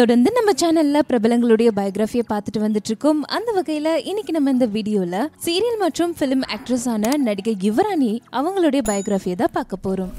தொடர்ந்து நம்ம சேனல்ல பிரபலங்களுடைய பயோகிராஃபியை பார்த்துட்டு வந்துட்டு இருக்கோம். அந்த வகையில இன்னைக்கு நம்ம இந்த வீடியோல சீரியல் மற்றும் பிலிம் ஆக்ட்ரஸ் ஆன நடிகை யுவராணி அவங்களுடைய பயோகிராஃபியை தான் பார்க்க போறோம்.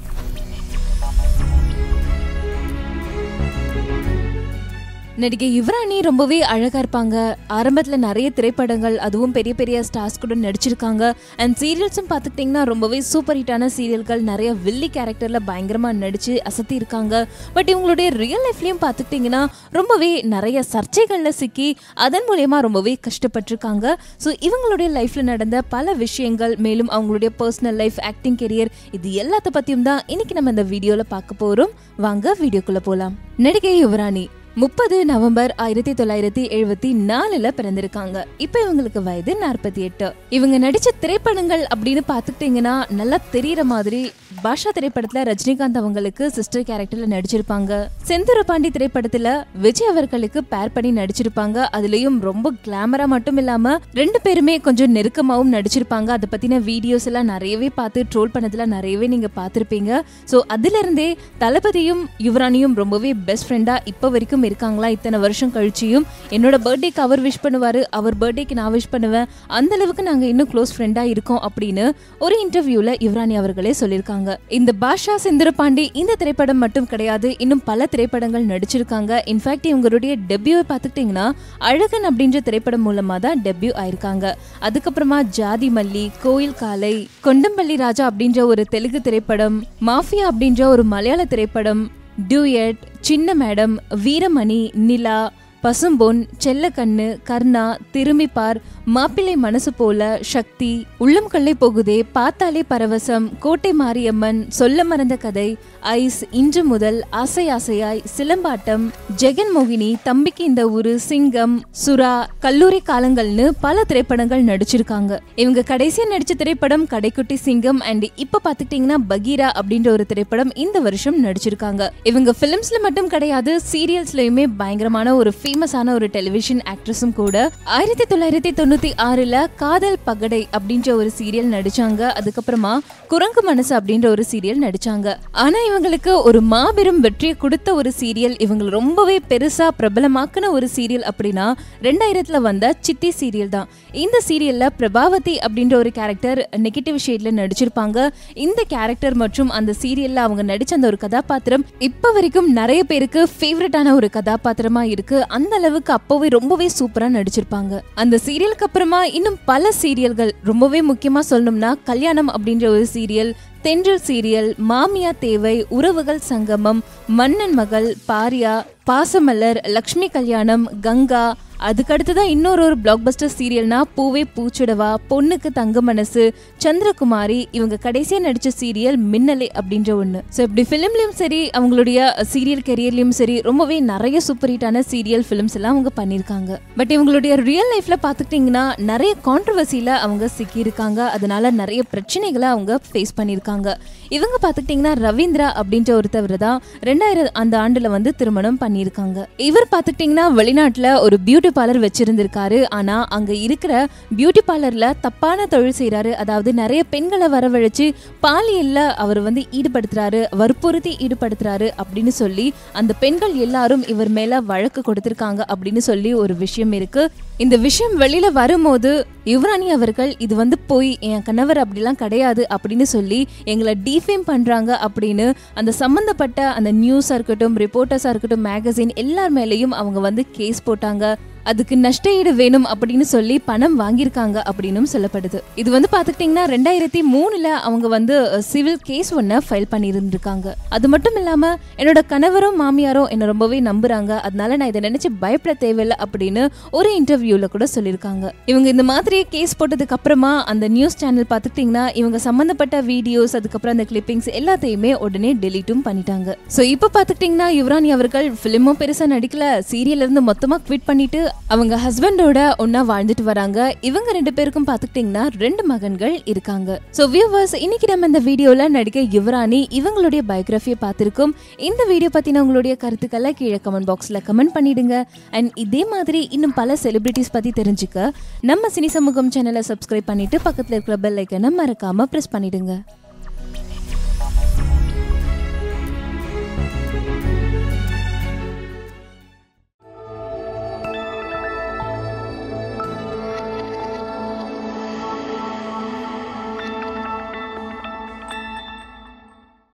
நடிகை யுவராணி ரொம்பவே அழகாக இருப்பாங்க. ஆரம்பத்தில் நிறைய திரைப்படங்கள் அதுவும் பெரிய பெரிய ஸ்டார்ஸ் கூட நடிச்சிருக்காங்க. அண்ட் சீரியல்ஸும் பார்த்துக்கிட்டிங்கன்னா ரொம்பவே சூப்பர் ஹிட்டான சீரியல்கள் நிறைய வில்லி கேரக்டரில் பயங்கரமாக நடித்து அசத்தி இருக்காங்க. பட் இவங்களுடைய ரியல் லைஃப்லேயும் பார்த்துக்கிட்டிங்கன்னா ரொம்பவே நிறைய சர்ச்சைகளில் சிக்கி அதன் மூலயமா ரொம்பவே கஷ்டப்பட்டுருக்காங்க. ஸோ இவங்களுடைய லைஃப்பில் நடந்த பல விஷயங்கள் மேலும் அவங்களுடைய பர்சனல் லைஃப் ஆக்டிங் கெரியர் இது எல்லாத்த பற்றியும் தான் இன்றைக்கி நம்ம இந்த வீடியோவில் பார்க்க போகிறோம். வாங்க வீடியோக்குள்ளே போகலாம். நடிகை யுவராணி 30 நவம்பர் 1974 பிறந்திருக்காங்க. இப்ப இவங்களுக்கு வயது 48. இவங்க நடிச்ச திரைப்படங்கள் அப்படின்னு பாத்துக்கிட்டீங்கன்னா நல்லா தெரியற மாதிரி பாஷா திரைப்படத்துல ரஜினிகாந்த் அவங்களுக்கு சிஸ்டர் கேரக்டர்ல நடிச்சிருப்பாங்க. செந்தூரபாண்டி திரைப்படத்துல விஜய் அவர்களுக்கு பேர் பண்ணி நடிச்சிருப்பாங்க. அதுலயும் ரொம்ப கிளாமரா மட்டும் இல்லாம ரெண்டு பேருமே கொஞ்சம் நெருக்கமாவும் நடிச்சிருப்பாங்க. அதை பத்தின வீடியோஸ் எல்லாம் நிறையவே பார்த்து ட்ரோல் பண்ணதுல நிறையவே நீங்க பாத்திருப்பீங்க. சோ அதுல இருந்தே தளபதியும் யுவராணியும் ரொம்பவே பெஸ்ட் ஃப்ரெண்டா இப்ப வரைக்கும் இருக்காங்களா. இத்தனை வருஷம் கழிச்சியும் என்னோட பர்த்டேக்கு அவர் விஷ் பண்ணுவாரு, அவர் பர்த்டேக்கு நான் விஷ் பண்ணுவேன், அந்த அளவுக்கு நாங்க இன்னும் க்ளோஸ் ஃப்ரெண்டா இருக்கோம் அப்படின்னு ஒரு இன்டர்வியூல யுவராணி அவர்களே சொல்லியிருக்காங்க. இந்த பாஷா செந்தூரபாண்டி இந்த திரைப்படம் மட்டும் கிடையாது, இன்னும் பல திரைப்படங்கள் நடிச்சிருக்காங்க. இன்ஃபேக்ட் இவங்களுடைய டெபியூவை பார்த்துக்கிட்டீங்கன்னா அழகன் அப்படின்ற திரைப்படம் மூலமா தான் டெபியூ ஆயிருக்காங்க. அதுக்கப்புறமா ஜாதி மல்லி, கோயில் காலை, கொண்டம்பள்ளி ராஜா அப்படின்ற ஒரு தெலுங்கு திரைப்படம், மாஃபியா அப்படின்ற ஒரு மலையாள திரைப்படம், டியூயட், சின்ன மேடம், வீரமணி, நிலா, பசும்பொன், செல்லக்கண்ணு, கர்ணா, திரும்பிப்பார், மாப்பிள்ளை மனசு போல, சக்தி, உள்ளம் கொள்ளை போகுதே, பார்த்தாலே பரவசம், கோட்டை மாரியம்மன், சொல்ல மறந்த கதை, ஐஸ், இன்று முதல், ஆசை ஆசையாய், சிலம்பாட்டம், ஜெகன் மோகினி, தம்பிக்கு இந்த ஊரு, சிங்கம், சுரா, கல்லூரி காலங்கள்னு பல திரைப்படங்கள் நடிச்சிருக்காங்க. இவங்க கடைசியா நடிச்ச திரைப்படம் கடைக்குட்டி சிங்கம். அண்ட் இப்ப பாத்துக்கிட்டீங்கன்னா பகீரா அப்படின்ற ஒரு திரைப்படம் இந்த வருஷம் நடிச்சிருக்காங்க. இவங்க பிலிம்ஸ்ல மட்டும் கிடையாது, சீரியல்ஸ்லயுமே பயங்கரமான ஒரு ஃபேமஸான ஒரு டெலிவிஷன் ஆக்ட்ரஸும் கூட. 1996ல காதல் பகடை அப்படின்ற ஒரு சீரியல் நடிச்சாங்க. அதுக்கப்புறமா குரங்கு மனசு அப்படின்ற ஒரு சீரியல் நடிச்சாங்க. ஆனா இவங்களுக்கு ஒரு மாபெரும் வெற்றியை கொடுத்த ஒரு சீரியல், இவங்க ரொம்பவே பெருசா பிரபலமாக்கின ஒரு சீரியல் அப்படின்னா 2000ல் வந்த சித்தி சீரியல் தான். இந்த சீரியல்ல பிரபாவதி அப்படின்ற ஒரு கேரக்டர் நெகட்டிவ் ஷேட்ல நடிச்சிருப்பாங்க. இந்த கேரக்டர் மற்றும் அந்த சீரியல்ல அவங்க நடிச்ச அந்த ஒரு கதாபாத்திரம் இப்ப வரைக்கும் நிறைய பேருக்கு ஃபேவரட்டான ஒரு கதாபாத்திரமா இருக்கு. அந்த அளவுக்கு அப்பவே ரொம்பவே சூப்பரா நடிச்சிருப்பாங்க. அந்த சீரியலுக்கு அப்புறமா இன்னும் பல சீரியல்கள் ரொம்பவே முக்கியமா சொல்லணும்னா கல்யாணம் அப்படின்ற ஒரு சீரியல், தென்றல் சீரியல், மாமியா தேவை, உறவுகள் சங்கமம், மன்னன் மகள், பாரியா, பாசமலர், லக்ஷ்மி கல்யாணம், கங்கா, அதுக்கடுத்துதான் இன்னொரு ஒரு பிளாக் பஸ்டர் சீரியல்னா பூவே பூச்சுடவா, பொண்ணுக்கு தங்க மனசு, சந்திரகுமாரி, இவங்க கடைசியா நடிச்ச சீரியல் மின்னலை அப்படின்ற ஒண்ணு. ஸோ இப்படி ஃபிலிம்லயும் சரி அவங்களுடைய சீரியல் கெரியர்லயும் சரி ரொம்பவே நிறைய சூப்பர் ஹிட்டான சீரியல் ஃபிலிம்ஸ் எல்லாம் அவங்க பண்ணியிருக்காங்க. பட் இவங்களுடைய ரியல் லைஃப்ல பார்த்துக்கிட்டிங்கன்னா நிறைய கான்ட்ரவர்சியில அவங்க சிக்கியிருக்காங்க. அதனால நிறைய பிரச்சனைகளை அவங்க ஃபேஸ் பண்ணியிருக்காங்க. இவங்க பார்த்துக்கிட்டிங்கன்னா ரவீந்திரா அப்படின்ற ஒருத்தவரை தான் 2000 வந்து திருமணம் பண்ணியிருக்காங்க. இவர் பார்த்துக்கிட்டிங்கன்னா வெளிநாட்டில் ஒரு பியூட்டி பார்லர் வச்சிருந்திருக்காரு. ஆனா அங்க இருக்கிற பியூட்டி பார்லர்ல தப்பான தொழில் செய்யறாரு. அதாவது நிறைய பெண்களை வரவழைச்சு பாலியல்ல அவர் வந்து ஈடுபடுத்துறாரு, வற்புறுத்தி ஈடுபடுத்துறாரு அப்படின்னு சொல்லி அந்த பெண்கள் எல்லாரும் இவர் மேல வழக்கு கொடுத்திருக்காங்க அப்படின்னு சொல்லி ஒரு விஷயம் இருக்கு. இந்த விஷயம் வெளியில வரும்போது யுவராணி அவர்கள் இது வந்து போய் என் கணவர் அப்படிலாம் கிடையாது அப்படின்னு சொல்லி எங்களை டிஃபேம் பண்றாங்க அப்படின்னு அந்த சம்பந்தப்பட்ட அந்த நியூஸா இருக்கட்டும், ரிப்போர்ட்டர்ஸா இருக்கட்டும், மேகசின் எல்லார் மேலேயும் அவங்க வந்து கேஸ் போட்டாங்க. அதுக்கு நஷ்டஈடு வேணும் அப்படின்னு சொல்லி பணம் வாங்கியிருக்காங்க அப்படின்னு சொல்லப்படுது. இது வந்து பார்த்துக்கிட்டிங்கன்னா 2003ல் அவங்க வந்து சிவில் கேஸ் ஒன்று ஃபைல் பண்ணியிருந்துருக்காங்க. அது மட்டும் இல்லாமல் என்னோட கணவரும் மாமியாரும் என்னை ரொம்பவே நம்புகிறாங்க, அதனால நான் இதை நினச்சி பயப்பட தேவையில்லை அப்படின்னு ஒரு இன்டர்வியூவில் கூட சொல்லியிருக்காங்க. இவங்க இந்த மாதிரி கேஸ் போட்டதுக்கு அப்புறமா அந்த நியூஸ் சேனல் பார்த்துக்கிட்டிங்கன்னா இவங்க சம்மந்தப்பட்ட வீடியோஸ் அதுக்கப்புறம் அந்த கிளிப்பிங்ஸ் எல்லாத்தையுமே உடனே டெலீட்டும் பண்ணிட்டாங்க. ஸோ இப்போ பார்த்துக்கிட்டிங்கன்னா யுவராணி அவர்கள் ஃபிலிமும் பெருசாக நடிக்கல, சீரியல்லேருந்து மொத்தமாக குவிட் பண்ணிட்டு அவங்க ஹஸ்பண்டோட ஒன்னா வாழ்ந்துட்டு வராங்க. இவங்க ரெண்டு பேருக்கும் பாத்துக்கிட்டீங்கன்னா 2 மகன்கள் இருக்காங்க. சோ வியூவர்ஸ், இன்னைக்கு நம்ம இந்த வீடியோல நடிகை யுவராணி இவங்களுடைய பயோகிராஃபியை பார்த்திருக்கோம். இந்த வீடியோ பத்தின உங்களுடைய கருத்துக்களை கீழே கமெண்ட் பாக்ஸ்ல கமெண்ட் பண்ணிடுங்க. அண்ட் இதே மாதிரி இன்னும் பல செலிபிரிட்டிஸ் பத்தி தெரிஞ்சுக்க நம்ம சினி சமூகம் சேனலை சப்ஸ்கிரைப் பண்ணிட்டு பக்கத்துல இருக்கிற பெல் ஐக்கனை மறக்காம பிரஸ் பண்ணிடுங்க.